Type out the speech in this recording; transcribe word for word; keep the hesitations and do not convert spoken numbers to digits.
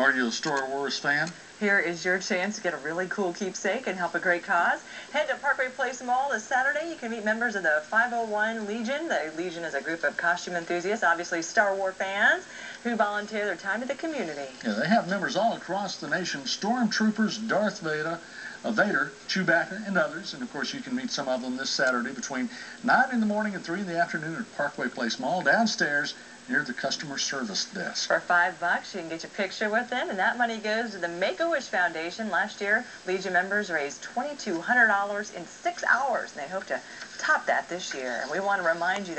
Are you a Star Wars fan? Here is your chance to get a really cool keepsake and help a great cause. Head to Parkway Place Mall this Saturday. You can meet members of the five oh one Legion. The Legion is a group of costume enthusiasts, obviously Star Wars fans, who volunteer their time to the community. Yeah, they have members all across the nation, stormtroopers, Darth Vader, Uh, Vader, Chewbacca, and others. And, of course, you can meet some of them this Saturday between nine in the morning and three in the afternoon at Parkway Place Mall downstairs near the customer service desk. For five bucks, you can get your picture with them, and that money goes to the Make-A-Wish Foundation. Last year, Legion members raised two thousand two hundred dollars in six hours, and they hope to top that this year. And we want to remind you that